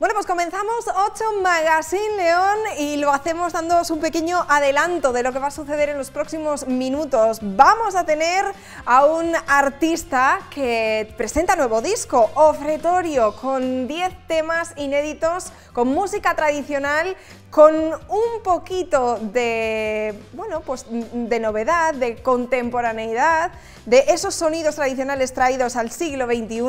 Bueno, pues comenzamos 8 Magazine León y lo hacemos dándoos un pequeño adelanto de lo que va a suceder en los próximos minutos. Vamos a tener a un artista que presenta nuevo disco, Ofretorio, con 10 temas inéditos, con música tradicional, con un poquito de, bueno, pues de novedad, de contemporaneidad, de esos sonidos tradicionales traídos al siglo XXI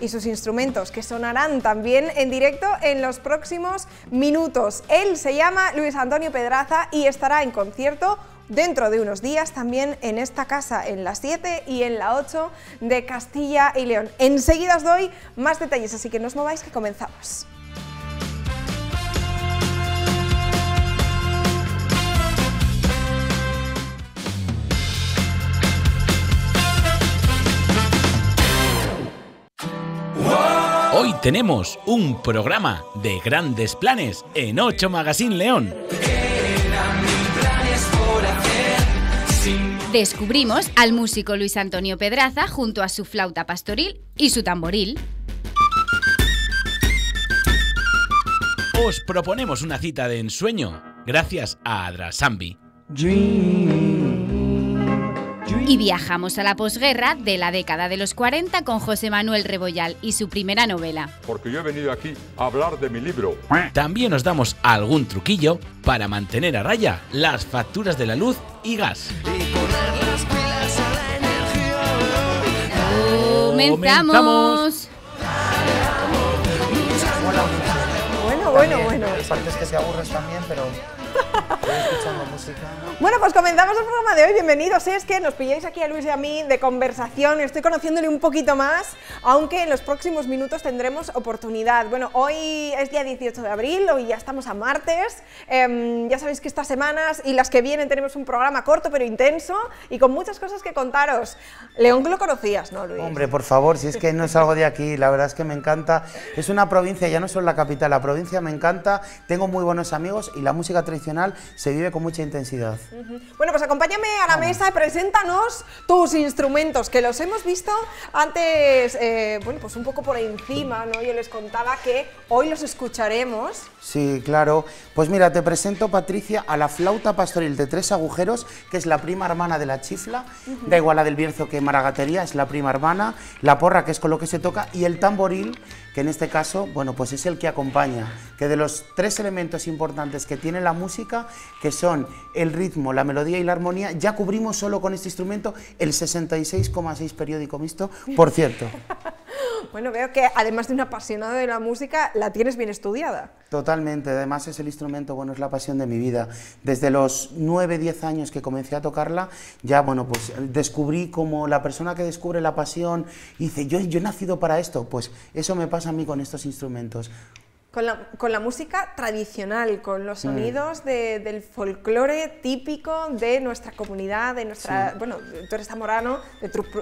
y sus instrumentos que sonarán también en directo en los próximos minutos. Él se llama Luis Antonio Pedraza y estará en concierto dentro de unos días también en esta casa, en la 7 y en la 8 de Castilla y León. Enseguida os doy más detalles, así que no os mováis que comenzamos. Hoy tenemos un programa de grandes planes en 8 Magazine León. Descubrimos al músico Luis Antonio Pedraza junto a su flauta pastoril y su tamboril. Os proponemos una cita de ensueño gracias a Drasanvi. Y viajamos a la posguerra de la década de los 40 con José Manuel Rebollal y su primera novela. Porque yo he venido aquí a hablar de mi libro. También os damos algún truquillo para mantener a raya las facturas de la luz y gas. ¡Comenzamos! Bueno. Hay partes que se aburres también, pero... Bueno, pues comenzamos el programa de hoy, bienvenidos, es que nos pilláis aquí a Luis y a mí de conversación, estoy conociéndole un poquito más, aunque en los próximos minutos tendremos oportunidad. Bueno, hoy es día 18 de abril, hoy ya estamos a martes, ya sabéis que estas semanas y las que vienen tenemos un programa corto pero intenso y con muchas cosas que contaros. León, que lo conocías, ¿no, Luis? Hombre, por favor, si es que no salgo de aquí, la verdad es que me encanta, es una provincia, ya no solo la capital, la provincia me encanta, tengo muy buenos amigos y la música tradicional se vive con mucha intensidad. Bueno, pues acompáñame a la mesa y preséntanos tus instrumentos, que los hemos visto antes, bueno, pues un poco por encima, ¿no? Yo les contaba que hoy los escucharemos. Sí, claro. Pues mira, te presento, Patricia, a la flauta pastoril de 3 agujeros, que es la prima hermana de la chifla, da igual la del Bierzo que Maragatería, es la prima hermana, la porra, que es con lo que se toca, y el tamboril, que en este caso, bueno, pues es el que acompaña, que de los 3 elementos importantes que tiene la música, que son el ritmo, la melodía y la armonía, ya cubrimos solo con este instrumento el 66,6 periódico mixto, por cierto. Bueno, veo que además de un apasionado de la música, la tienes bien estudiada. Totalmente, además es el instrumento, bueno, es la pasión de mi vida. Desde los 9, 10 años que comencé a tocarla, ya, bueno, pues descubrí como la persona que descubre la pasión y dice, yo he nacido para esto, pues eso me pasa a mí con estos instrumentos. Con la música tradicional, con los sonidos del folclore típico de nuestra comunidad, de nuestra... Sí. Bueno, tú eres zamorano,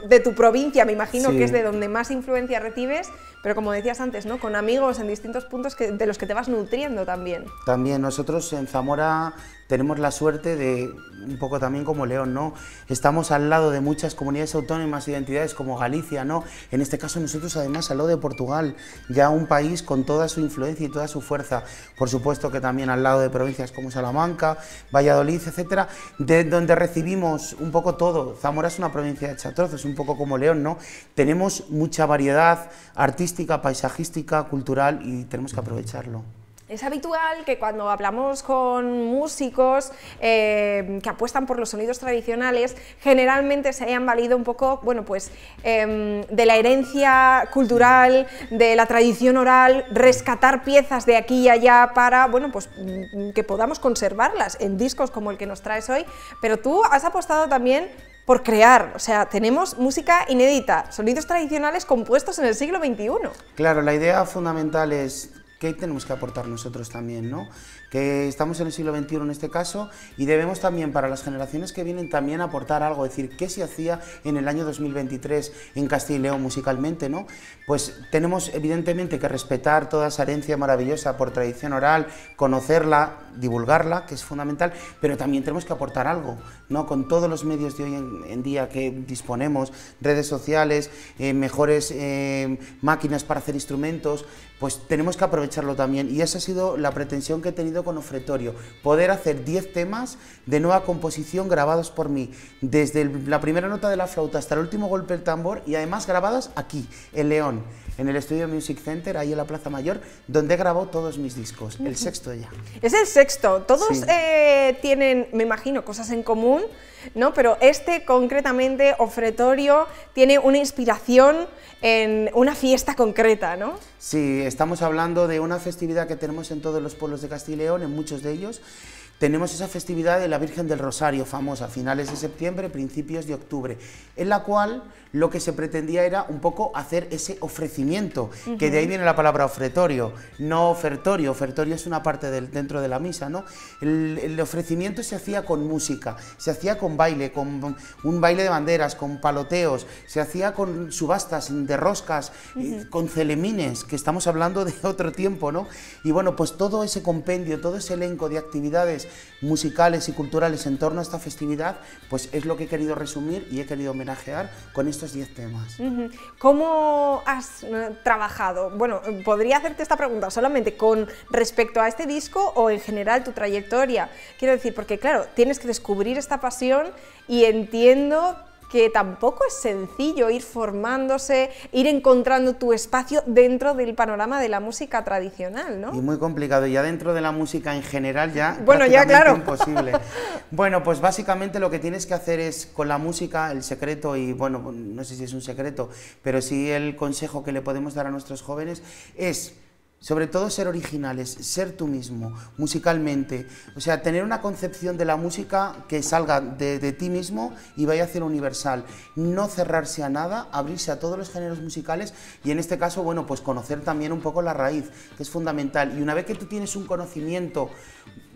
de tu provincia, me imagino que es de donde más influencia recibes, pero como decías antes, ¿no? Con amigos en distintos puntos de los que te vas nutriendo también. También, nosotros en Zamora tenemos la suerte de, un poco también como León, ¿no? Estamos al lado de muchas comunidades autónomas, identidades como Galicia, ¿no? En este caso nosotros además al lado de Portugal, ya un país con toda su influencia y toda su fuerza. Por supuesto que también al lado de provincias como Salamanca, Valladolid, etcétera, de donde recibimos un poco todo. Zamora es una provincia hecha trozos, un poco como León, ¿no? Tenemos mucha variedad artística, paisajística, cultural y tenemos que aprovecharlo. Es habitual que cuando hablamos con músicos que apuestan por los sonidos tradicionales, generalmente se hayan valido un poco, bueno, pues de la herencia cultural, de la tradición oral, rescatar piezas de aquí y allá para, bueno, pues que podamos conservarlas en discos como el que nos traes hoy, pero tú has apostado también por crear, o sea, tenemos música inédita, sonidos tradicionales compuestos en el siglo XXI. Claro, la idea fundamental es... ¿Qué tenemos que aportar nosotros también, no? Que estamos en el siglo XXI en este caso y debemos también para las generaciones que vienen también aportar algo, es decir, ¿qué se hacía en el año 2023 en Castilla y León musicalmente, no? Pues tenemos evidentemente que respetar toda esa herencia maravillosa por tradición oral, conocerla, divulgarla, que es fundamental, pero también tenemos que aportar algo, ¿no? Con todos los medios de hoy en día que disponemos, redes sociales, mejores máquinas para hacer instrumentos, pues tenemos que aprovecharlo también, y esa ha sido la pretensión que he tenido con Ofretorio, poder hacer 10 temas de nueva composición grabados por mí, desde la primera nota de la flauta hasta el último golpe del tambor, y además grabados aquí, en León, en el estudio Music Center, ahí en la Plaza Mayor, donde he grabado todos mis discos, el sexto ya. Es el sexto, todos sí. Tienen, me imagino, cosas en común, ¿no? Pero este concretamente, Ofretorio, tiene una inspiración en una fiesta concreta, ¿no? Sí, estamos hablando de una festividad que tenemos en todos los pueblos de Castilla y León, en muchos de ellos. Tenemos esa festividad de la Virgen del Rosario, famosa, finales de septiembre, principios de octubre, en la cual lo que se pretendía era un poco hacer ese ofrecimiento, que de ahí viene la palabra ofretorio, no ofertorio, ofertorio es una parte dentro de la misa, ¿no? El ofrecimiento se hacía con música, se hacía con baile, con un baile de banderas, con paloteos, se hacía con subastas de roscas, con celemines, que estamos hablando de otro tiempo, ¿no? Y bueno, pues todo ese compendio, todo ese elenco de actividades musicales y culturales en torno a esta festividad, pues es lo que he querido resumir y he querido homenajear con estos 10 temas. ¿Cómo has trabajado? Bueno, podría hacerte esta pregunta solamente con respecto a este disco o en general tu trayectoria. Quiero decir, porque claro, tienes que descubrir esta pasión y entiendo que tampoco es sencillo ir formándose, ir encontrando tu espacio dentro del panorama de la música tradicional, ¿no? Y muy complicado, ya dentro de la música en general ya bueno, ya claro, imposible. Bueno, pues básicamente lo que tienes que hacer es, con la música, el secreto, y bueno, no sé si es un secreto, pero sí el consejo que le podemos dar a nuestros jóvenes es, sobre todo, ser originales, ser tú mismo, musicalmente, o sea, tener una concepción de la música que salga de ti mismo y vaya hacia lo universal, no cerrarse a nada, abrirse a todos los géneros musicales y en este caso, bueno, pues conocer también un poco la raíz, que es fundamental, y una vez que tú tienes un conocimiento,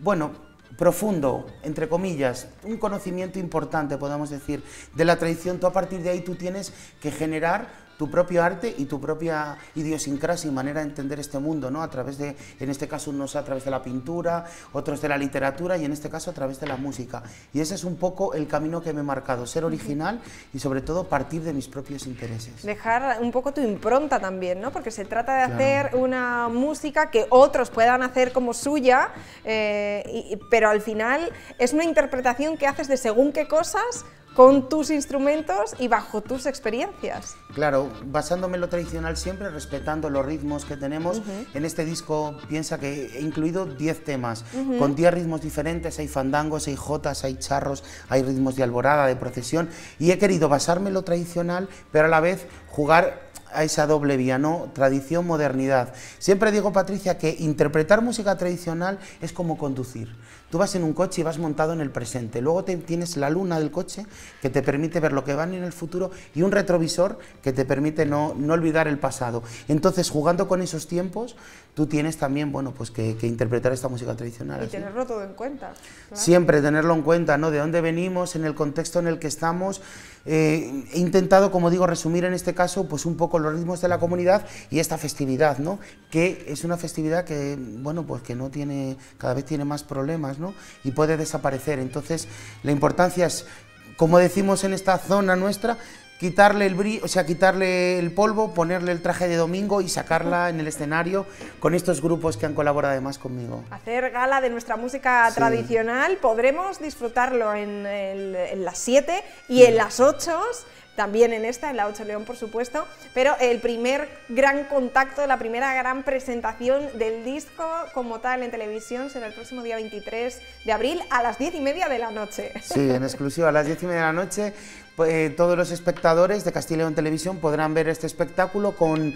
bueno, profundo, entre comillas, un conocimiento importante, podemos decir, de la tradición, tú a partir de ahí tú tienes que generar tu propio arte y tu propia idiosincrasia y manera de entender este mundo, ¿no? A través de, en este caso, unos a través de la pintura, otros de la literatura y en este caso a través de la música. Y ese es un poco el camino que me he marcado, ser original y sobre todo partir de mis propios intereses. Dejar un poco tu impronta también, ¿no? Porque se trata de hacer una música que otros puedan hacer como suya, pero al final es una interpretación que haces de según qué cosas, con tus instrumentos y bajo tus experiencias. Claro, basándome en lo tradicional siempre, respetando los ritmos que tenemos. En este disco piensa que he incluido 10 temas, con 10 ritmos diferentes, hay fandangos, hay jotas, hay charros, hay ritmos de alborada, de procesión, y he querido basarme en lo tradicional, pero a la vez jugar a esa doble vía, ¿no? Tradición, modernidad. Siempre digo, Patricia, que interpretar música tradicional es como conducir. Tú vas en un coche y vas montado en el presente, luego tienes la luna del coche que te permite ver lo que va en el futuro y un retrovisor que te permite no olvidar el pasado. Entonces, jugando con esos tiempos, tú tienes también, bueno, pues que interpretar esta música tradicional. Y tenerlo todo en cuenta. Claro. Siempre tenerlo en cuenta, ¿no? De dónde venimos, en el contexto en el que estamos. He intentado, como digo, resumir en este caso, pues un poco los ritmos de la comunidad y esta festividad, ¿no? Que es una festividad que, bueno, pues que no tiene, cada vez tiene más problemas, ¿no? Y puede desaparecer. Entonces, la importancia es, como decimos en esta zona nuestra, quitarle el brillo, o sea, quitarle el polvo, ponerle el traje de domingo y sacarla en el escenario con estos grupos que han colaborado además conmigo. Hacer gala de nuestra música tradicional, podremos disfrutarlo en las 7 y en las 8. También en esta, en la 8 León, por supuesto, pero el primer gran contacto, la primera gran presentación del disco como tal en televisión será el próximo día 23 de abril a las 10:30 de la noche. Sí, en exclusiva, a las 10:30 de la noche, todos los espectadores de Castilla y León Televisión podrán ver este espectáculo con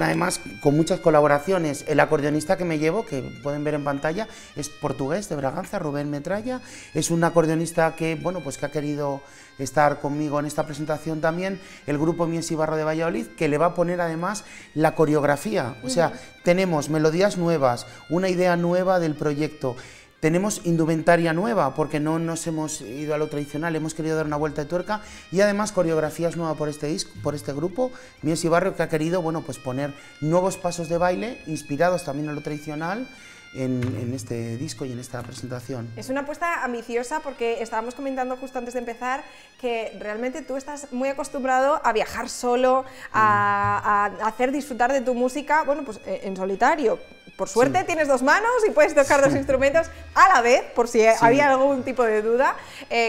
además con muchas colaboraciones. El acordeonista que me llevo, que pueden ver en pantalla, es portugués de Braganza, Rubén Metralla, es un acordeonista que, bueno, pues que ha querido estar conmigo en esta presentación también, el grupo Mies y Barro de Valladolid, que le va a poner además la coreografía, o sea, tenemos melodías nuevas, una idea nueva del proyecto. Tenemos indumentaria nueva, porque no nos hemos ido a lo tradicional, hemos querido dar una vuelta de tuerca y además coreografías nuevas por este disco, por este grupo Mies y Barro, que ha querido, bueno, pues poner nuevos pasos de baile inspirados también en lo tradicional en este disco y en esta presentación. Es una apuesta ambiciosa porque estábamos comentando justo antes de empezar que realmente tú estás muy acostumbrado a viajar solo, a hacer disfrutar de tu música, bueno, pues en solitario. Por suerte tienes dos manos y puedes tocar dos instrumentos a la vez, por si había algún tipo de duda.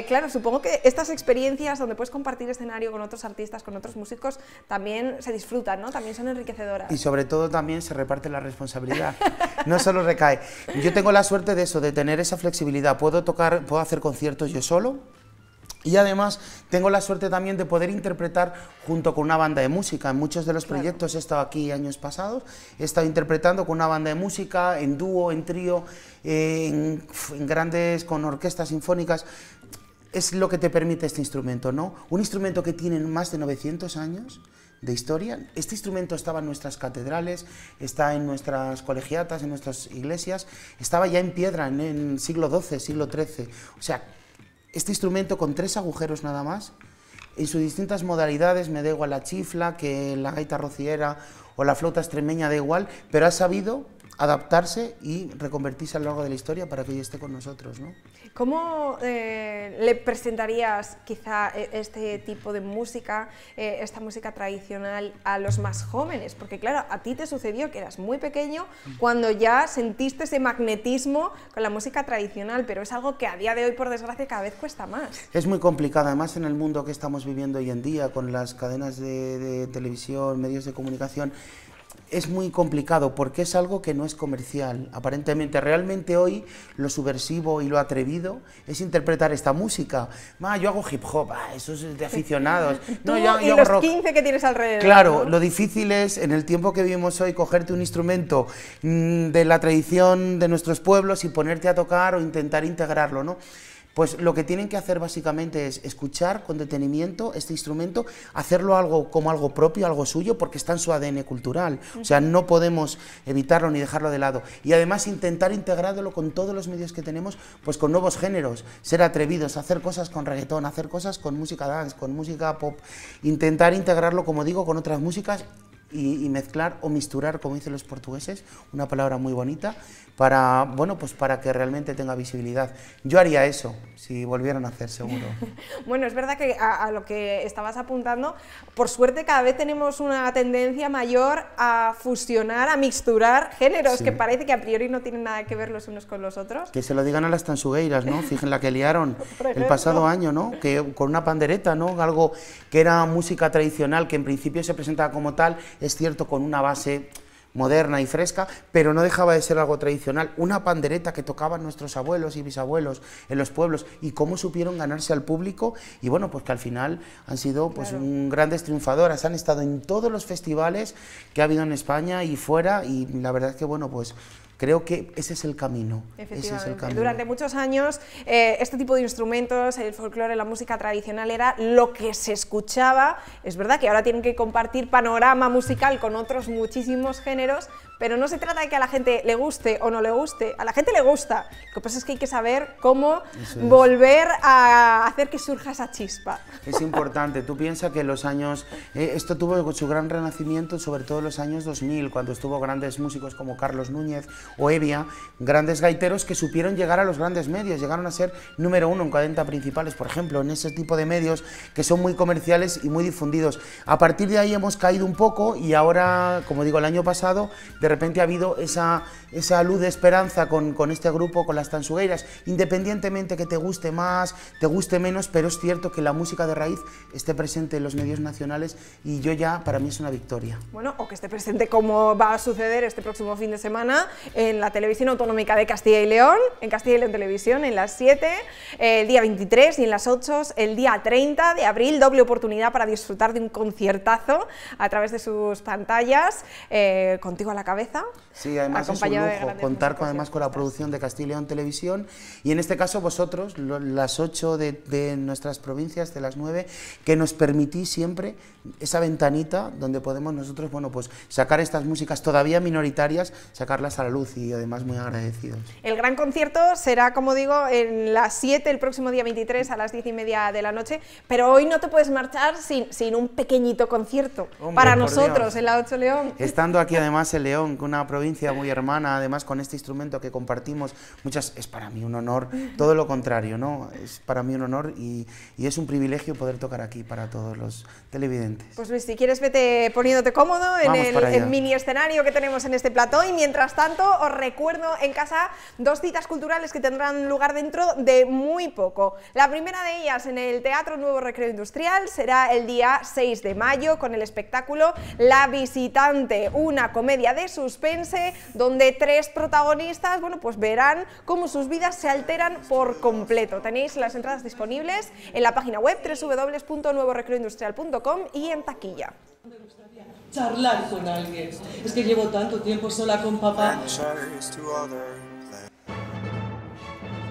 Claro, supongo que estas experiencias donde puedes compartir escenario con otros artistas, con otros músicos, también se disfrutan, ¿no? También son enriquecedoras. Y sobre todo también se reparte la responsabilidad, no solo recae. Yo tengo la suerte de eso, de tener esa flexibilidad. Puedo tocar, puedo hacer conciertos yo solo. Y además tengo la suerte también de poder interpretar junto con una banda de música. En muchos de los proyectos he estado aquí años pasados, he estado interpretando con una banda de música, en dúo, en trío, en grandes, con orquestas sinfónicas. Es lo que te permite este instrumento, ¿no? Un instrumento que tiene más de 900 años de historia. Este instrumento estaba en nuestras catedrales, está en nuestras colegiatas, en nuestras iglesias, estaba ya en piedra en el siglo XII, siglo XIII, o sea, este instrumento con 3 agujeros nada más, en sus distintas modalidades, me da igual la chifla, que la gaita rociera o la flauta extremeña, da igual, pero ha sabido adaptarse y reconvertirse a lo largo de la historia para que hoy esté con nosotros, ¿no? ¿Cómo le presentarías quizá este tipo de música, esta música tradicional, a los más jóvenes? Porque claro, a ti te sucedió que eras muy pequeño cuando ya sentiste ese magnetismo con la música tradicional, pero es algo que a día de hoy, por desgracia, cada vez cuesta más. Es muy complicado, además en el mundo que estamos viviendo hoy en día, con las cadenas de televisión, medios de comunicación, es muy complicado porque es algo que no es comercial, aparentemente. Realmente hoy lo subversivo y lo atrevido es interpretar esta música. Yo hago hip hop, eso es de aficionados. No, yo hago rock. 15 que tienes alrededor. Claro, ¿no? Lo difícil es, en el tiempo que vivimos hoy, cogerte un instrumento de la tradición de nuestros pueblos y ponerte a tocar o intentar integrarlo, ¿no? Pues lo que tienen que hacer básicamente es escuchar con detenimiento este instrumento, hacerlo algo como algo propio, algo suyo, porque está en su ADN cultural. O sea, no podemos evitarlo ni dejarlo de lado. Y además intentar integrarlo con todos los medios que tenemos, pues con nuevos géneros, ser atrevidos, hacer cosas con reggaetón, hacer cosas con música dance, con música pop, intentar integrarlo, como digo, con otras músicas y mezclar o misturar, como dicen los portugueses, una palabra muy bonita, para, bueno, pues para que realmente tenga visibilidad. Yo haría eso, si volvieran a hacer, seguro. Bueno, es verdad que a lo que estabas apuntando, por suerte cada vez tenemos una tendencia mayor a fusionar, a mixturar géneros, que parece que a priori no tienen nada que ver los unos con los otros. Que se lo digan a las Tanxugueiras, ¿no? Fíjense la que liaron el pasado año, ¿no? Que con una pandereta, ¿no? Algo que era música tradicional, que en principio se presentaba como tal, es cierto, con una base moderna y fresca, pero no dejaba de ser algo tradicional, una pandereta que tocaban nuestros abuelos y bisabuelos en los pueblos, y cómo supieron ganarse al público, y bueno, pues que al final han sido pues grandes triunfadoras, han estado en todos los festivales que ha habido en España y fuera, y la verdad es que bueno, pues creo que ese es el camino. Efectivamente. Ese es el camino. Durante muchos años este tipo de instrumentos, el folclore, la música tradicional era lo que se escuchaba. Es verdad que ahora tienen que compartir panorama musical con otros muchísimos géneros, pero no se trata de que a la gente le guste o no le guste, a la gente le gusta. Lo que pasa es que hay que saber cómo volver a hacer que surja esa chispa. Es importante. Tú piensas que los años, esto tuvo su gran renacimiento sobre todo en los años 2000, cuando estuvo grandes músicos como Carlos Núñez o Evia, grandes gaiteros que supieron llegar a los grandes medios, llegaron a ser número 1 en cadenas principales, por ejemplo, en ese tipo de medios que son muy comerciales y muy difundidos. A partir de ahí hemos caído un poco y ahora, como digo, el año pasado, de repente ha habido esa luz de esperanza con este grupo, con las Tanxugueiras, independientemente que te guste más, te guste menos, pero es cierto que la música de raíz esté presente en los medios nacionales y yo ya, para mí es una victoria. Bueno, o que esté presente como va a suceder este próximo fin de semana, en la televisión autonómica de Castilla y León, en Castilla y León Televisión, en las 7, el día 23 y en las 8, el día 30 de abril, doble oportunidad para disfrutar de un conciertazo a través de sus pantallas, contigo a la cabeza. Sí, además es un lujo contar con la producción de Castilla y León Televisión y en este caso vosotros, las 8 de nuestras provincias, de las 9, que nos permitís siempre esa ventanita donde podemos nosotros, bueno, pues sacar estas músicas todavía minoritarias, sacarlas a la luz. Y además muy agradecidos. El gran concierto será, como digo, en las 7, el próximo día 23 a las 10:30 de la noche, pero hoy no te puedes marchar sin un pequeñito concierto. Hombre, para nosotros, Dios. En la 8 León. Estando aquí además en León, León, una provincia muy hermana, además con este instrumento que compartimos, muchas, es para mí un honor, todo lo contrario, ¿no? Es para mí un honor y es un privilegio poder tocar aquí para todos los televidentes. Pues Luis, si quieres vete poniéndote cómodo en el mini escenario que tenemos en este plató y mientras tanto os recuerdo en casa dos citas culturales que tendrán lugar dentro de muy poco. La primera de ellas en el Teatro Nuevo Recreo Industrial será el día 6 de mayo con el espectáculo La Visitante, una comedia de suspense donde tres protagonistas, bueno, pues verán cómo sus vidas se alteran por completo. Tenéis las entradas disponibles en la página web www.nuevorecreoindustrial.com y en taquilla. Charlar con alguien. Es que llevo tanto tiempo sola con papá.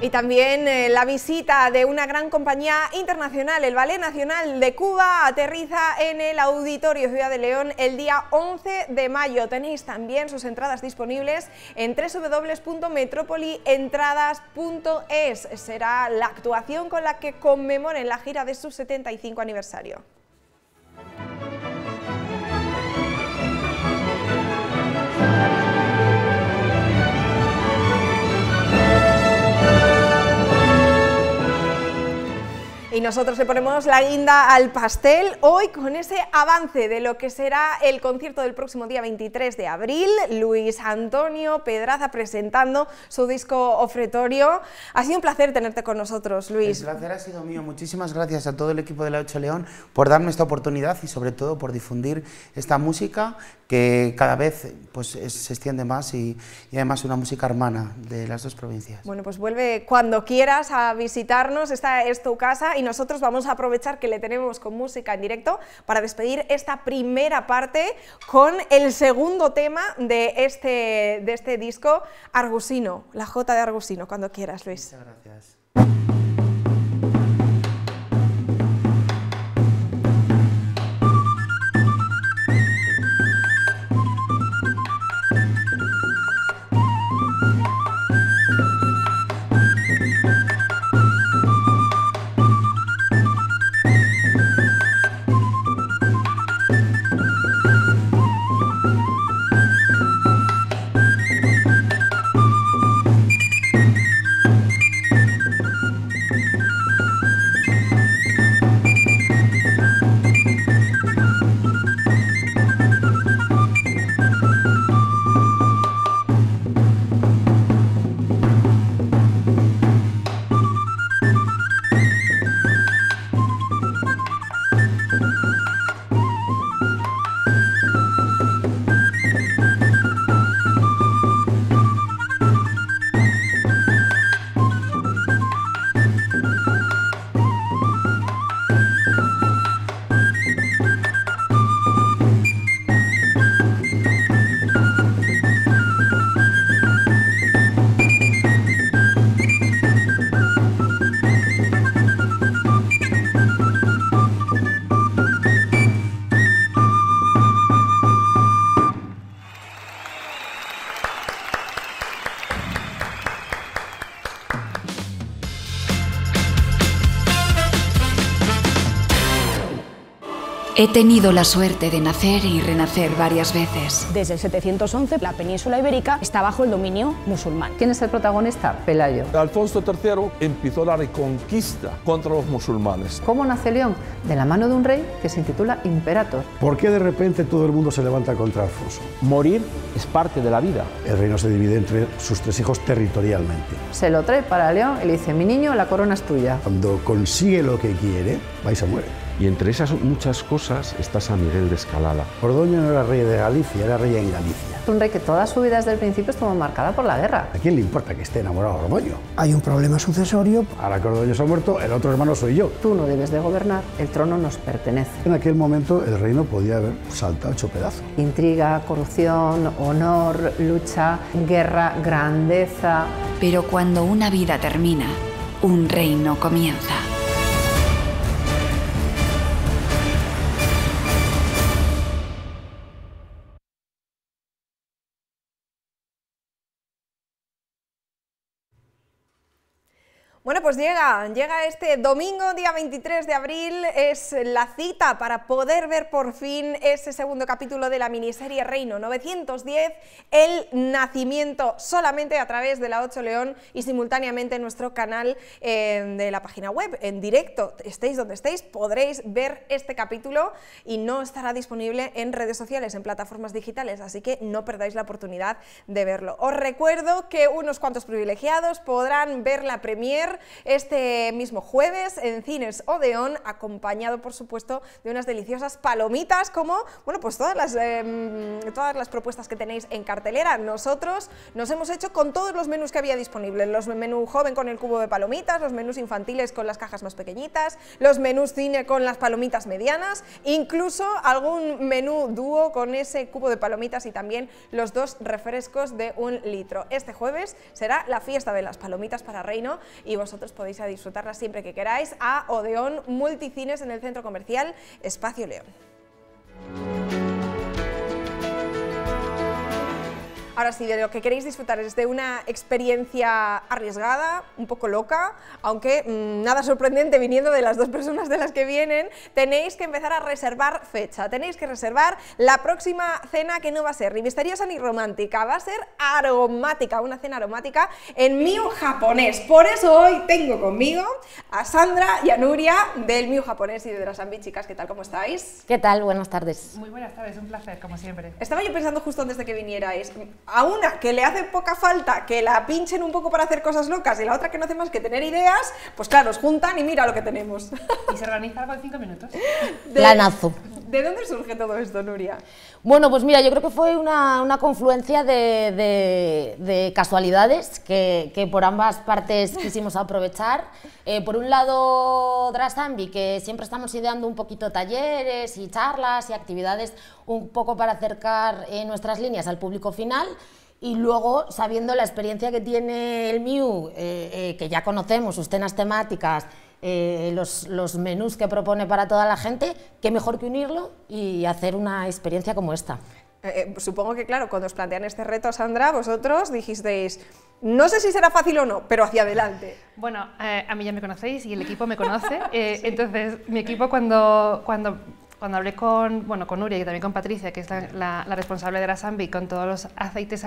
Y también la visita de una gran compañía internacional, el Ballet Nacional de Cuba, aterriza en el Auditorio Ciudad de León el día 11 de mayo. Tenéis también sus entradas disponibles en www.metropolientradas.es. Será la actuación con la que conmemoren la gira de su 75 aniversario. Y nosotros le ponemos la guinda al pastel hoy con ese avance de lo que será el concierto del próximo día 23 de abril, Luis Antonio Pedraza presentando su disco Ofretorio. Ha sido un placer tenerte con nosotros, Luis. El placer ha sido mío. Muchísimas gracias a todo el equipo de la 8 León por darme esta oportunidad y sobre todo por difundir esta música que cada vez pues, se extiende más y además una música hermana de las dos provincias. Bueno, pues vuelve cuando quieras a visitarnos, esta es tu casa. Y nosotros vamos a aprovechar que le tenemos con música en directo para despedir esta primera parte con el segundo tema de este disco, Argusino, la Jota de Argusino, cuando quieras, Luis. Muchas gracias. He tenido la suerte de nacer y renacer varias veces. Desde el 711, la península ibérica está bajo el dominio musulmán. ¿Quién es el protagonista? Pelayo. Alfonso III empezó la reconquista contra los musulmanes. ¿Cómo nace León? De la mano de un rey que se intitula Imperator. ¿Por qué de repente todo el mundo se levanta contra Alfonso? Morir es parte de la vida. El reino se divide entre sus tres hijos territorialmente. Se lo trae para León y le dice, mi niño, la corona es tuya. Cuando consigue lo que quiere, vais a morir. Y entre esas muchas cosas está San Miguel de Escalada. Ordoño no era rey de Galicia, era rey en Galicia. Un rey que toda su vida desde el principio estuvo marcada por la guerra. ¿A quién le importa que esté enamorado de Ordoño? Hay un problema sucesorio. Ahora que Ordoño se ha muerto, el otro hermano soy yo. Tú no debes de gobernar, el trono nos pertenece. En aquel momento el reino podía haber saltado hecho pedazos. Intriga, corrupción, honor, lucha, guerra, grandeza. Pero cuando una vida termina, un reino comienza. Bueno, pues llega este domingo, día 23 de abril, es la cita para poder ver por fin ese segundo capítulo de la miniserie Reino 910, el nacimiento, solamente a través de la 8 León y simultáneamente en nuestro canal de la página web, en directo, estéis donde estéis, podréis ver este capítulo y no estará disponible en redes sociales, en plataformas digitales, así que no perdáis la oportunidad de verlo. Os recuerdo que unos cuantos privilegiados podrán ver la premier este mismo jueves en Cines Odeón, acompañado por supuesto de unas deliciosas palomitas, como bueno, pues todas las propuestas que tenéis en cartelera. Nosotros nos hemos hecho con todos los menús que había disponibles, los menús joven con el cubo de palomitas, los menús infantiles con las cajas más pequeñitas, los menús cine con las palomitas medianas, incluso algún menú dúo con ese cubo de palomitas y también los dos refrescos de 1 litro. Este jueves será la fiesta de las palomitas para Reino y vosotros podéis disfrutarla siempre que queráis a Odeón Multicines en el centro comercial Espacio León. Ahora sí, de lo que queréis disfrutar es de una experiencia arriesgada, un poco loca, aunque nada sorprendente viniendo de las dos personas de las que vienen. Tenéis que empezar a reservar fecha, tenéis que reservar la próxima cena, que no va a ser ni misteriosa ni romántica, va a ser aromática, una cena aromática en Miu japonés. Por eso hoy tengo conmigo a Sandra y a Nuria del Miu japonés y de las Ambichicas. ¿Qué tal? ¿Cómo estáis? ¿Qué tal? Buenas tardes. Muy buenas tardes, un placer, como siempre. Estaba yo pensando justo antes de que vinierais, a una que le hace poca falta que la pinchen un poco para hacer cosas locas y la otra que no hace más que tener ideas, pues claro, os juntan y mira lo que tenemos. Y se organiza algo en 5 minutos. Planazo. ¿De dónde surge todo esto, Nuria? Bueno, pues mira, yo creo que fue una confluencia de casualidades que por ambas partes quisimos aprovechar. Por un lado, Drasanvi, que siempre estamos ideando un poquito talleres y charlas y actividades un poco para acercar nuestras líneas al público final. Y luego, sabiendo la experiencia que tiene el Miu, que ya conocemos, sus cenas temáticas, los menús que propone para toda la gente, qué mejor que unirlo y hacer una experiencia como esta. Supongo que claro, cuando os plantean este reto, Sandra, vosotros dijisteis, no sé si será fácil o no, pero hacia adelante. Bueno, a mí ya me conocéis y el equipo me conoce, sí. Entonces mi equipo cuando hablé con Nuria y también con Patricia, que es la responsable de Drasanvi, con todos los aceites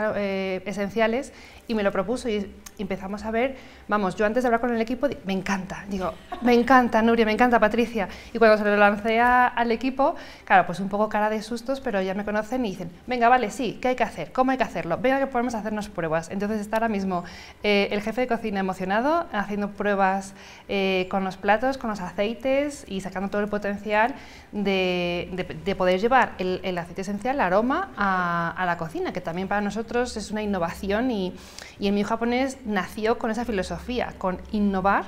esenciales, y me lo propuso y empezamos a ver, vamos, yo antes de hablar con el equipo, me encanta, digo, me encanta Nuria, me encanta Patricia, y cuando se lo lancé al equipo, claro, pues un poco cara de sustos, pero ya me conocen y dicen, venga, vale, sí, ¿qué hay que hacer? ¿Cómo hay que hacerlo? Venga, que podemos hacernos pruebas. Entonces está ahora mismo el jefe de cocina emocionado, haciendo pruebas con los platos, con los aceites y sacando todo el potencial de poder llevar el aceite esencial, el aroma, a la cocina, que también para nosotros es una innovación y el Miu japonés nació con esa filosofía, con innovar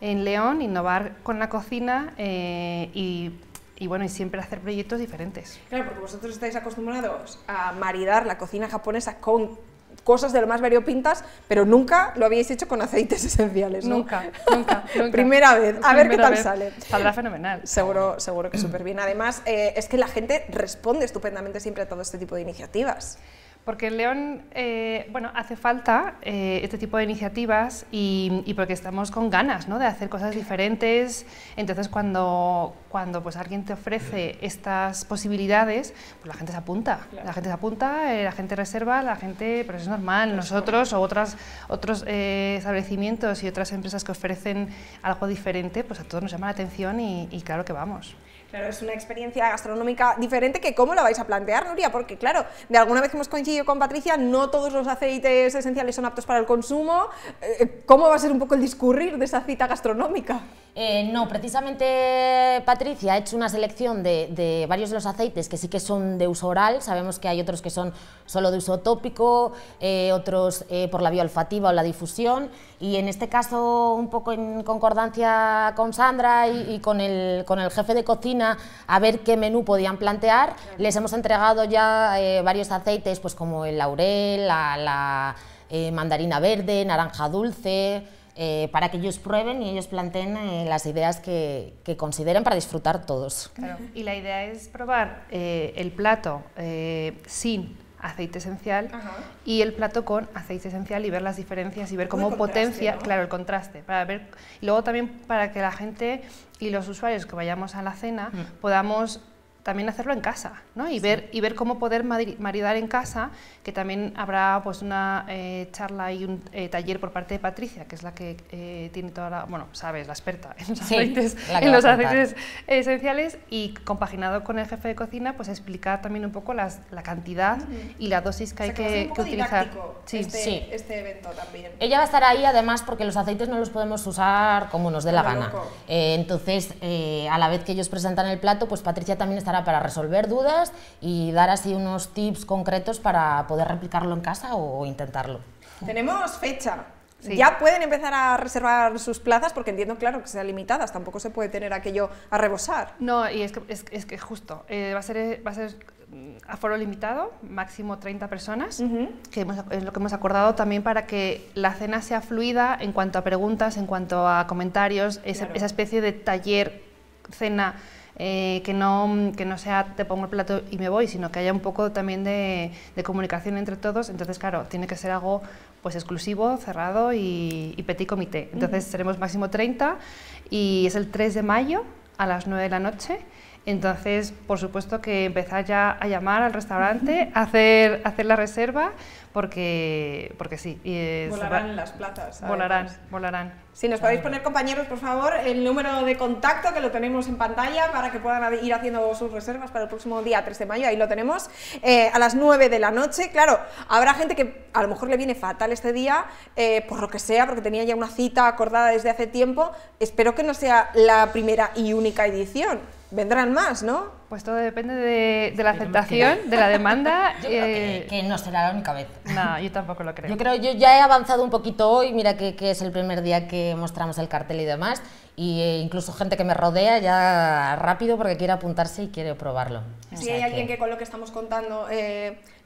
en León, innovar con la cocina y bueno, y siempre hacer proyectos diferentes. Claro, porque vosotros estáis acostumbrados a maridar la cocina japonesa con cosas de lo más variopintas, pero nunca lo habíais hecho con aceites esenciales, ¿no? Nunca. Primera vez, a ver qué tal sale. Saldrá fenomenal. Seguro que súper bien. Además, es que la gente responde estupendamente siempre a todo este tipo de iniciativas. Porque en León, bueno, hace falta este tipo de iniciativas y porque estamos con ganas, ¿no?, de hacer cosas diferentes. Entonces, cuando pues alguien te ofrece estas posibilidades, pues la gente se apunta, claro. La gente se apunta, la gente reserva, la gente, pero eso es normal. Nosotros o otros establecimientos y otras empresas que ofrecen algo diferente, pues a todos nos llama la atención y claro que vamos. Claro, es una experiencia gastronómica diferente que cómo la vais a plantear, Nuria, porque claro, de alguna vez que hemos coincidido con Patricia, no todos los aceites esenciales son aptos para el consumo. ¿Cómo va a ser un poco el discurrir de esa cita gastronómica? No, precisamente Patricia ha hecho una selección de varios de los aceites que sí que son de uso oral, sabemos que hay otros que son solo de uso tópico, otros por la vía olfativa o la difusión, y en este caso un poco en concordancia con Sandra y con el jefe de cocina a ver qué menú podían plantear, les hemos entregado ya varios aceites, pues como el laurel, la mandarina verde, naranja dulce. Para que ellos prueben y ellos planteen las ideas que consideren para disfrutar todos. Claro. Y la idea es probar el plato sin aceite esencial, ajá, y el plato con aceite esencial y ver las diferencias y ver cómo potencia, ¿no? Claro, el contraste, para ver, y luego también para que la gente y los usuarios que vayamos a la cena podamos también hacerlo en casa, ¿no? Y, sí, ver cómo poder maridar en casa, que también habrá pues una charla y un taller por parte de Patricia, que es la que tiene toda la, bueno, sabes, la experta en los, sí, aceites, en los aceites esenciales, y compaginado con el jefe de cocina, pues explicar también un poco la cantidad y la dosis que, o sea, hay que, utilizar. Sí. Este evento también. Ella va a estar ahí además porque los aceites no los podemos usar como nos dé la gana. Entonces, a la vez que ellos presentan el plato, pues Patricia también estará para resolver dudas y dar así unos tips concretos para poder replicarlo en casa o intentarlo. Tenemos fecha. Sí. Ya pueden empezar a reservar sus plazas porque entiendo, claro, que sean limitadas, tampoco se puede tener aquello a rebosar. No, y es que justo, va a ser aforo limitado, máximo 30 personas, que es lo que hemos acordado también para que la cena sea fluida en cuanto a preguntas, en cuanto a comentarios, esa especie de taller, cena, que no sea te pongo el plato y me voy, sino que haya un poco también de comunicación entre todos. Entonces, claro, tiene que ser algo pues exclusivo, cerrado y petit comité. Entonces seremos máximo 30 y es el 3 de mayo a las 9 de la noche. Entonces, por supuesto que empezar ya a llamar al restaurante, hacer la reserva, porque sí. Volarán las plazas. Volarán. Si nos podéis poner, compañeros, por favor, el número de contacto, que lo tenemos en pantalla, para que puedan ir haciendo sus reservas para el próximo día 3 de mayo, ahí lo tenemos, a las 9 de la noche. Claro, habrá gente que a lo mejor le viene fatal este día, por lo que sea, porque tenía ya una cita acordada desde hace tiempo. Espero que no sea la primera y única edición. Vendrán más, ¿no? Pues todo depende de la aceptación, de la demanda. Yo creo que no será la única vez. No, yo tampoco lo creo. Yo ya he avanzado un poquito hoy, mira que es el primer día que mostramos el cartel y demás, y incluso gente que me rodea ya rápido porque quiere apuntarse y quiere probarlo. Si hay alguien que con lo que estamos contando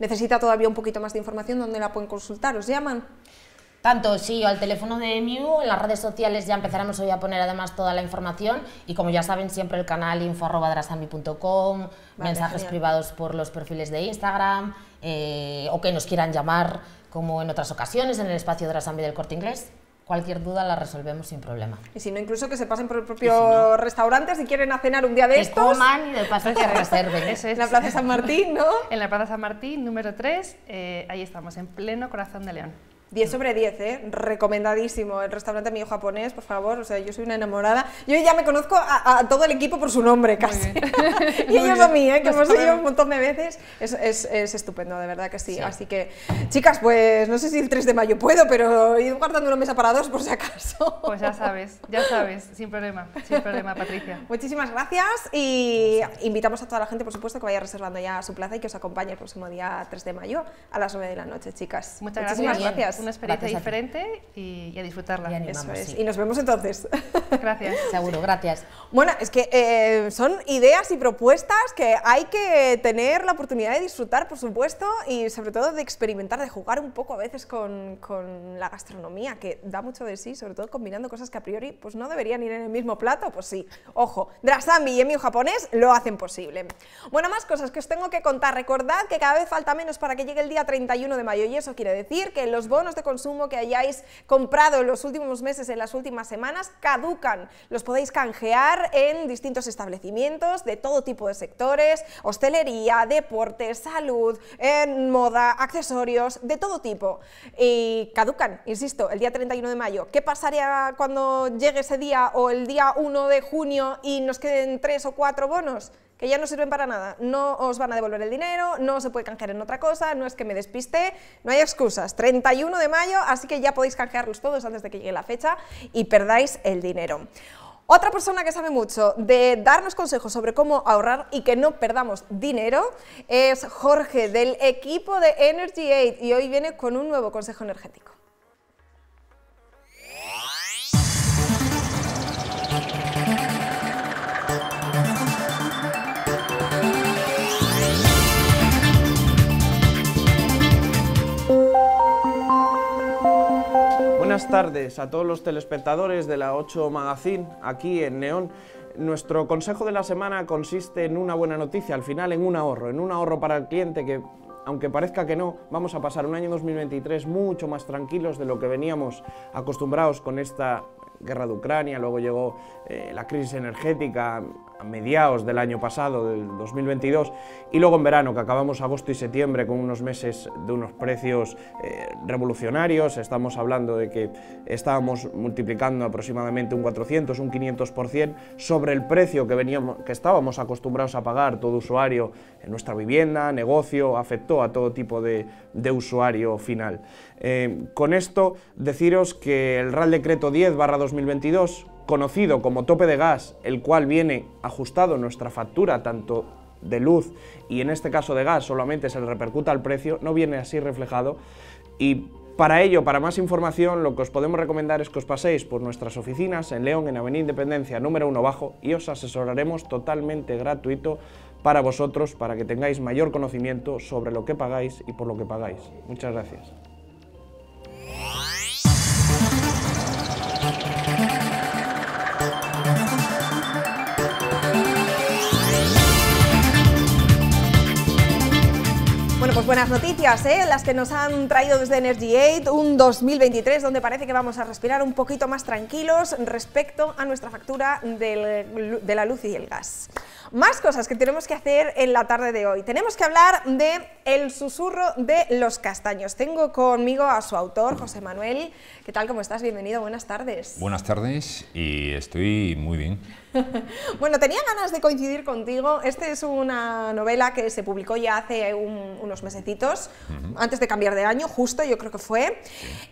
necesita todavía un poquito más de información, ¿dónde la pueden consultar? ¿Os llaman? Tanto, sí, o al teléfono de Miu, en las redes sociales ya empezaremos hoy a poner además toda la información, y como ya saben, siempre el canal info@drasanvi.com, vale, mensajes genial, privados por los perfiles de Instagram, o que nos quieran llamar como en otras ocasiones en el espacio de Drasanvi del Corte Inglés. Cualquier duda la resolvemos sin problema. Y si no, incluso que se pasen por el propio restaurante si quieren a cenar un día de estos. Que coman y de paso que reserven. Eso es. En la Plaza San Martín, ¿no? En la Plaza San Martín, número 3, ahí estamos, en pleno corazón de León. 10 sobre 10, ¿eh? Recomendadísimo. El restaurante Miu Japonés, por favor. O sea, yo soy una enamorada. Yo ya me conozco a todo el equipo por su nombre, casi. Y ellos a mí, que hemos ido un montón de veces. Es estupendo, de verdad que sí. Así que, chicas, pues no sé si el 3 de mayo puedo, pero ir guardando una mesa para dos por si acaso. Pues ya sabes. Sin problema, Patricia. Muchísimas gracias y invitamos a toda la gente, por supuesto, que vaya reservando ya su plaza y que os acompañe el próximo día 3 de mayo a las 9 de la noche, chicas. Muchísimas gracias. Una experiencia diferente y a disfrutarla. Y animamos, eso es. Sí. Y nos vemos entonces. Gracias. Seguro, gracias. Bueno, es que son ideas y propuestas que hay que tener la oportunidad de disfrutar, por supuesto, y sobre todo de experimentar, de jugar un poco a veces con la gastronomía, que da mucho de sí, sobre todo combinando cosas que a priori pues no deberían ir en el mismo plato, pues sí. Ojo, Drasanvi y Miu Japonés lo hacen posible. Bueno, más cosas que os tengo que contar. Recordad que cada vez falta menos para que llegue el día 31 de mayo y eso quiere decir que los bonos de consumo que hayáis comprado en los últimos meses, en las últimas semanas, caducan. Los podéis canjear en distintos establecimientos de todo tipo de sectores: hostelería, deporte, salud, moda, accesorios, de todo tipo. Y caducan, insisto, el día 31 de mayo. ¿Qué pasaría cuando llegue ese día o el día 1 de junio y nos queden 3 o 4 bonos? Que ya no sirven para nada, no os van a devolver el dinero, no se puede canjear en otra cosa, no es que me despiste, no hay excusas. 31 de mayo, así que ya podéis canjearlos todos antes de que llegue la fecha y perdáis el dinero. Otra persona que sabe mucho de darnos consejos sobre cómo ahorrar y que no perdamos dinero es Jorge, del equipo de Energy Aid, y hoy viene con un nuevo consejo energético. Buenas tardes a todos los telespectadores de la 8 Magazine, aquí en Neón. Nuestro consejo de la semana consiste en una buena noticia, al final en un ahorro para el cliente que Aunque parezca que no, vamos a pasar un año 2023 mucho más tranquilos de lo que veníamos acostumbrados con esta guerra de Ucrania. Luego llegó la crisis energética a mediados del año pasado, del 2022, y luego en verano, que acabamos agosto y septiembre con unos meses de unos precios revolucionarios. Estamos hablando de que estábamos multiplicando aproximadamente un 400, un 500% sobre el precio que estábamos acostumbrados a pagar todo usuario en nuestra vivienda, negocio. Afectó a todo tipo de usuario final. Con esto deciros que el Real Decreto 10/2022, conocido como tope de gas, el cual viene ajustado en nuestra factura tanto de luz y en este caso de gas, solamente se le repercuta al precio, no viene así reflejado. Y para ello, para más información, lo que os podemos recomendar es que os paséis por nuestras oficinas en León, en Avenida Independencia número 1 Bajo, y os asesoraremos totalmente gratuito para vosotros, para que tengáis mayor conocimiento sobre lo que pagáis y por lo que pagáis. Muchas gracias. Bueno, pues buenas noticias, las que nos han traído desde Energy Aid, un 2023 donde parece que vamos a respirar un poquito más tranquilos respecto a nuestra factura de la luz y el gas. Más cosas que tenemos que hacer en la tarde de hoy. Tenemos que hablar de El susurro de los castaños. Tengo conmigo a su autor, José Manuel. ¿Qué tal? ¿Cómo estás? Bienvenido, buenas tardes. Buenas tardes, y estoy muy bien. Bueno, tenía ganas de coincidir contigo. Esta es una novela que se publicó ya hace unos mesecitos, antes de cambiar de año, justo, yo creo que fue. Sí.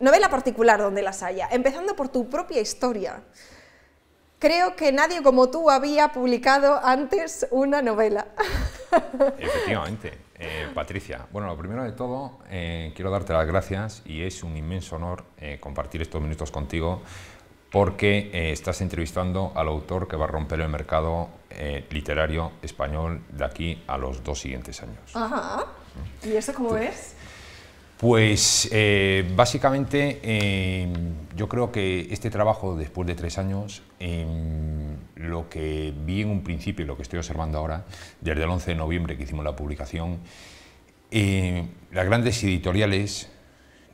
Novela particular donde las haya, empezando por tu propia historia. Creo que nadie como tú había publicado antes una novela. Efectivamente. Patricia, bueno, lo primero de todo, quiero darte las gracias, y es un inmenso honor compartir estos minutos contigo, porque estás entrevistando al autor que va a romper el mercado literario español de aquí a los 2 siguientes años. Ajá. ¿Y eso cómo es? Pues básicamente yo creo que este trabajo, después de 3 años, lo que vi en un principio y lo que estoy observando ahora, desde el 11 de noviembre que hicimos la publicación, las grandes editoriales,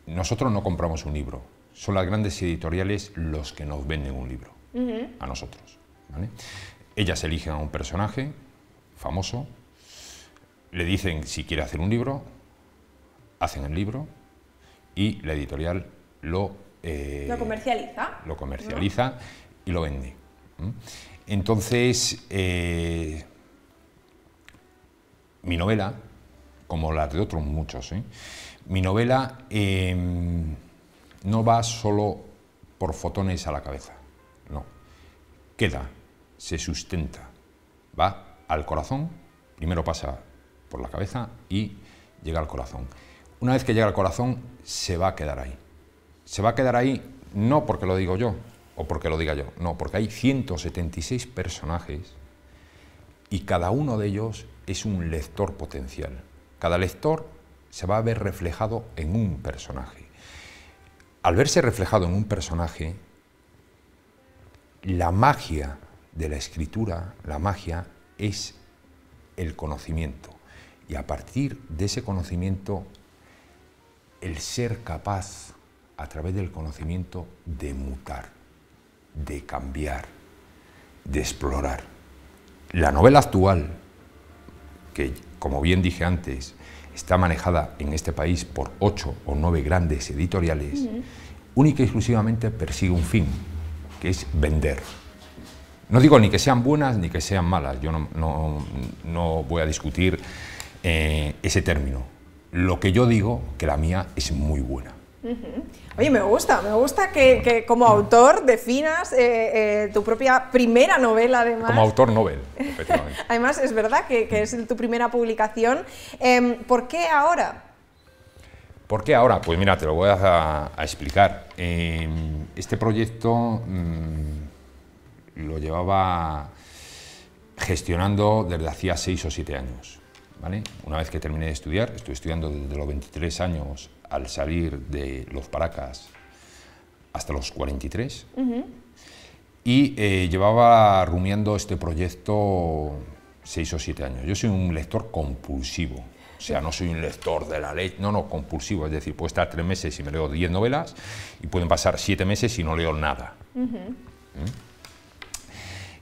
nosotros no compramos un libro. Son las grandes editoriales los que nos venden un libro, a nosotros, ¿vale? Ellas eligen a un personaje famoso, le dicen si quiere hacer un libro, hacen el libro y la editorial lo comercializa. Lo comercializa, ¿no? Y lo vende. Entonces, mi novela, como las de otros muchos, mi novela no va solo por fotones a la cabeza, no. Queda, se sustenta, va al corazón, primero pasa por la cabeza y llega al corazón. Una vez que llega al corazón, se va a quedar ahí. Se va a quedar ahí no porque lo digo yo o porque lo diga yo, no, porque hay 176 personajes y cada uno de ellos es un lector potencial. Cada lector se va a ver reflejado en un personaje. Al verse reflejado en un personaje, la magia de la escritura, la magia es el conocimiento. Y a partir de ese conocimiento, el ser capaz, a través del conocimiento, de mutar, de cambiar, de explorar. La novela actual, que como bien dije antes, está manejada en este país por 8 o 9 grandes editoriales, única y exclusivamente persigue un fin, que es vender. No digo ni que sean buenas ni que sean malas, yo no voy a discutir ese término. Lo que yo digo, que la mía es muy buena. Oye, me gusta que como autor definas tu propia primera novela, además. Como autor novel, efectivamente. Además, es verdad que es tu primera publicación. ¿Por qué ahora? ¿Por qué ahora? Pues mira, te lo voy a explicar. Este proyecto lo llevaba gestionando desde hacía 6 o 7 años. ¿Vale? Una vez que terminé de estudiar, estoy estudiando desde los 23 años al salir de los Paracas hasta los 43, y llevaba rumiando este proyecto 6 o 7 años. Yo soy un lector compulsivo, o sea, no soy un lector de la ley, no, no, compulsivo, es decir, puedo estar 3 meses y me leo 10 novelas y pueden pasar 7 meses y no leo nada.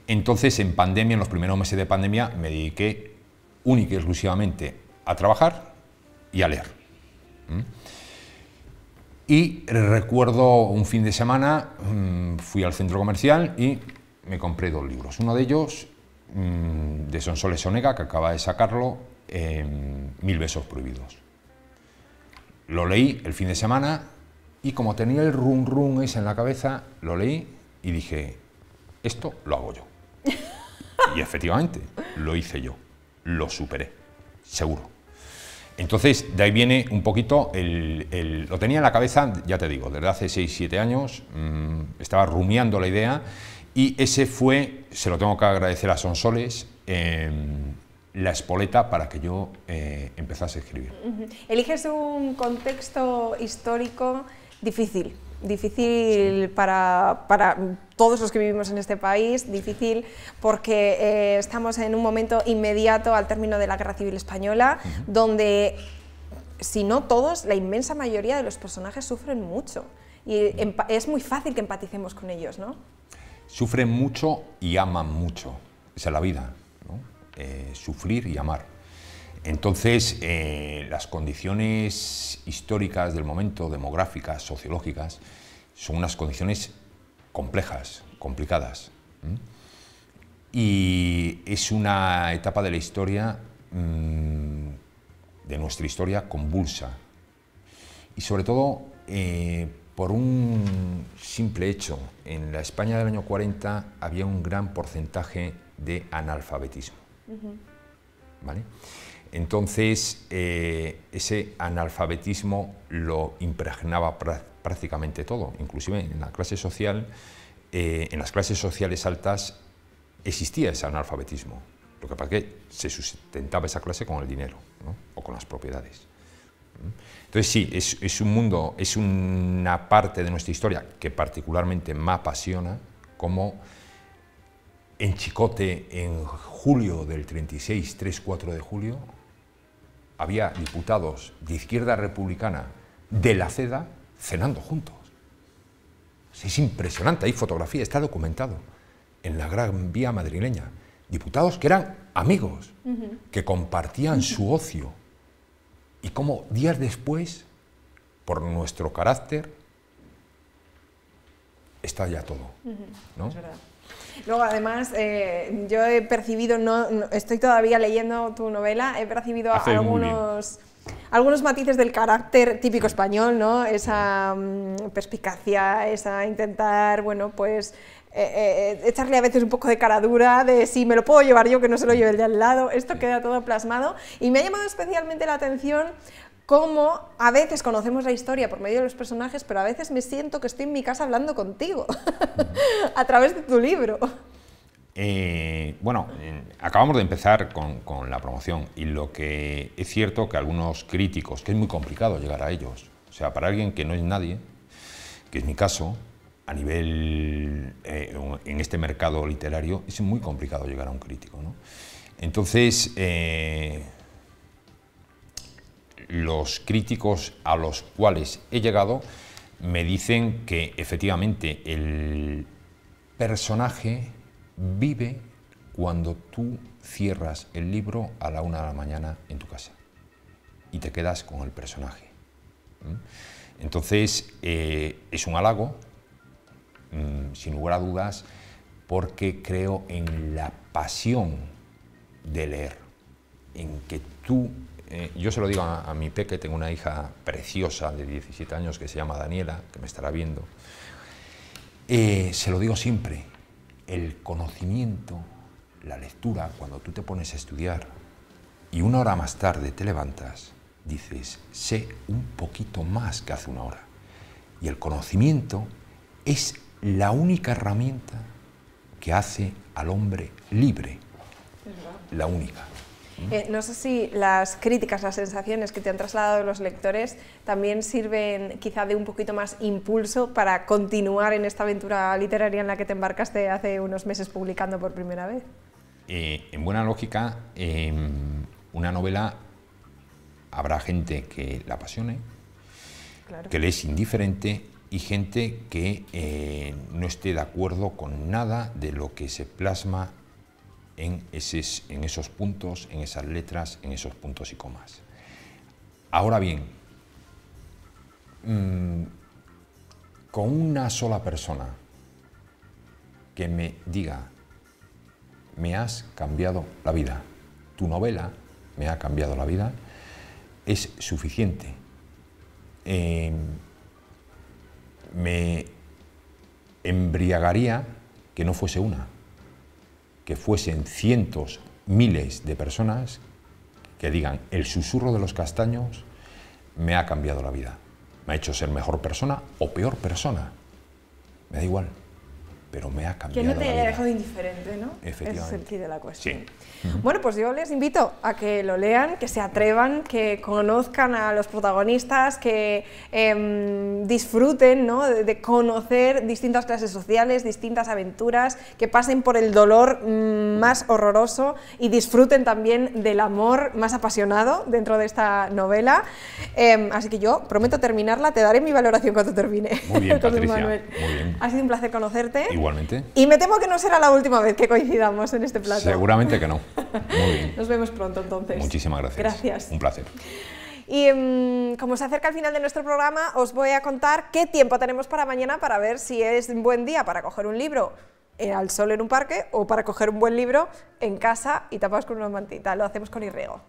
Entonces, en pandemia, en los primeros meses de pandemia, me dediqué única y exclusivamente a trabajar y a leer. Y recuerdo un fin de semana, fui al centro comercial y me compré 2 libros, uno de ellos de Sonsoles Onega, que acaba de sacarlo, Mil besos prohibidos. Lo leí el fin de semana y como tenía el rum rum ese en la cabeza, lo leí y dije, esto lo hago yo. Y efectivamente, lo hice yo, lo superé, seguro. Entonces, de ahí viene un poquito, lo tenía en la cabeza, ya te digo, desde hace 6-7 años, estaba rumiando la idea. Y ese fue, se lo tengo que agradecer a Sonsoles, la espoleta para que yo empezase a escribir. Eliges un contexto histórico difícil, difícil para todos los que vivimos en este país, difícil porque estamos en un momento inmediato al término de la Guerra Civil Española, donde, si no todos, la inmensa mayoría de los personajes sufren mucho y es muy fácil que empaticemos con ellos, ¿no? Sufren mucho y aman mucho, esa es la vida, ¿no? Sufrir y amar. Entonces, las condiciones históricas del momento, demográficas, sociológicas, son unas condiciones complejas, complicadas. Y es una etapa de la historia, de nuestra historia, convulsa. Y sobre todo, por un simple hecho, en la España del año 40 había un gran porcentaje de analfabetismo. ¿Vale? Entonces, ese analfabetismo lo impregnaba prácticamente todo, inclusive en la clase social, en las clases sociales altas existía ese analfabetismo, lo que pasa es que se sustentaba esa clase con el dinero, ¿no? O con las propiedades. Entonces sí, es un mundo, es una parte de nuestra historia que particularmente me apasiona, como en Chicote, en julio del 36, 3-4 de julio, había diputados de Izquierda Republicana de la CEDA cenando juntos. Es impresionante, hay fotografía, está documentado, en la Gran Vía madrileña. Diputados que eran amigos, que compartían su ocio. Y cómo días después, por nuestro carácter, está ya todo, ¿no? Es verdad. Luego, además, yo he percibido, no estoy todavía leyendo tu novela, he percibido algunos matices del carácter típico español, ¿no? Esa perspicacia, esa intentar, bueno, pues echarle a veces un poco de cara dura, de si me lo puedo llevar yo, que no se lo lleve el de al lado. Esto queda todo plasmado y me ha llamado especialmente la atención cómo a veces conocemos la historia por medio de los personajes, pero a veces me siento que estoy en mi casa hablando contigo a través de tu libro. Bueno, acabamos de empezar con la promoción y lo que es cierto que algunos críticos, que es muy complicado llegar a ellos, o sea, para alguien que no es nadie, que es mi caso, a nivel, en este mercado literario, es muy complicado llegar a un crítico, ¿no? Entonces, los críticos a los cuales he llegado me dicen que efectivamente el personaje vive cuando tú cierras el libro a la 1 de la mañana en tu casa y te quedas con el personaje. Entonces, es un halago, sin lugar a dudas, porque creo en la pasión de leer, en que tú... yo se lo digo a mi peque, tengo una hija preciosa de 17 años que se llama Daniela, que me estará viendo, se lo digo siempre, el conocimiento, la lectura, cuando tú te pones a estudiar y 1 hora más tarde te levantas, dices, sé un poquito más que hace 1 hora. Y el conocimiento es la única herramienta que hace al hombre libre, la única. No sé si las críticas, las sensaciones que te han trasladado los lectores también sirven quizá de un poquito más impulso para continuar en esta aventura literaria en la que te embarcaste hace unos meses publicando por primera vez. En buena lógica, una novela habrá gente que la apasione, claro, que le es indiferente, y gente que no esté de acuerdo con nada de lo que se plasma en esos puntos, en esas letras, en esos puntos y comas. Ahora bien, con una sola persona que me diga, me has cambiado la vida, tu novela me ha cambiado la vida, es suficiente. Me embriagaría que no fuese una, que fuesen cientos, miles de personas que digan, El susurro de los castaños me ha cambiado la vida, me ha hecho ser mejor persona o peor persona, me da igual, pero me ha cambiado la vida. Que no te haya dejado indiferente, ¿no? Efectivamente. Ese es el quid de la cuestión. Sí. Bueno, pues yo les invito a que lo lean, que se atrevan, que conozcan a los protagonistas, que disfruten, ¿no?, de conocer distintas clases sociales, distintas aventuras, que pasen por el dolor más horroroso y disfruten también del amor más apasionado dentro de esta novela. Así que yo prometo terminarla, te daré mi valoración cuando termine. Muy bien, Patricia. Manuel. Muy bien. Ha sido un placer conocerte. Igualmente. Y me temo que no será la última vez que coincidamos en este plato. Seguramente que no. Muy bien. Nos vemos pronto, entonces. Muchísimas gracias. Gracias. Un placer. Y como se acerca el final de nuestro programa, os voy a contar qué tiempo tenemos para mañana para ver si es un buen día para coger un libro al sol en un parque o para coger un buen libro en casa y tapados con una mantita. Lo hacemos con Irriego.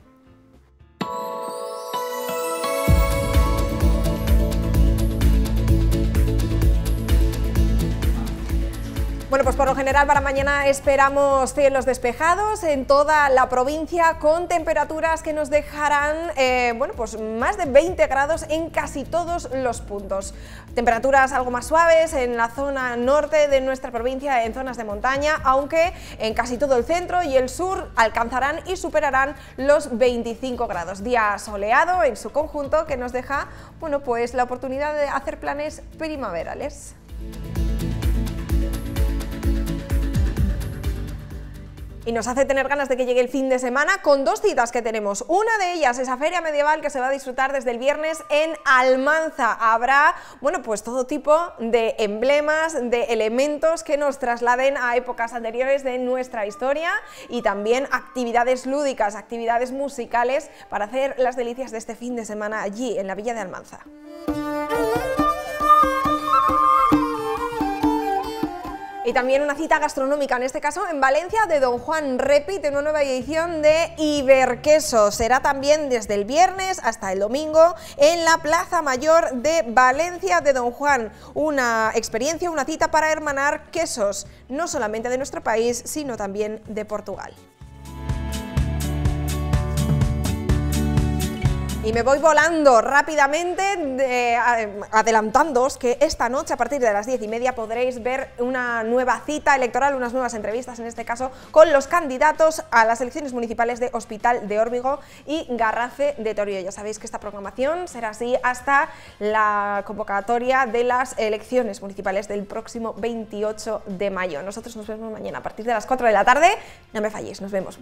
Bueno, pues por lo general para mañana esperamos cielos despejados en toda la provincia, con temperaturas que nos dejarán bueno, pues más de 20 grados en casi todos los puntos. Temperaturas algo más suaves en la zona norte de nuestra provincia, en zonas de montaña, aunque en casi todo el centro y el sur alcanzarán y superarán los 25 grados. Día soleado en su conjunto que nos deja, bueno, pues la oportunidad de hacer planes primaverales. Y nos hace tener ganas de que llegue el fin de semana con dos citas que tenemos. Una de ellas es la Feria Medieval, que se va a disfrutar desde el viernes en Almanza. Habrá, bueno, pues todo tipo de emblemas, de elementos que nos trasladen a épocas anteriores de nuestra historia, y también actividades lúdicas, actividades musicales para hacer las delicias de este fin de semana allí en la Villa de Almanza. Y también una cita gastronómica, en este caso en Valencia de Don Juan, repite una nueva edición de Iberquesos. Será también desde el viernes hasta el domingo en la Plaza Mayor de Valencia de Don Juan. Una experiencia, una cita para hermanar quesos, no solamente de nuestro país, sino también de Portugal. Y me voy volando rápidamente, adelantándoos que esta noche a partir de las 10:30 podréis ver una nueva cita electoral, unas nuevas entrevistas, en este caso con los candidatos a las elecciones municipales de Hospital de Órbigo y Garrafe de Torío. Ya sabéis que esta programación será así hasta la convocatoria de las elecciones municipales del próximo 28 de mayo. Nosotros nos vemos mañana a partir de las 4 de la tarde. No me falléis, nos vemos.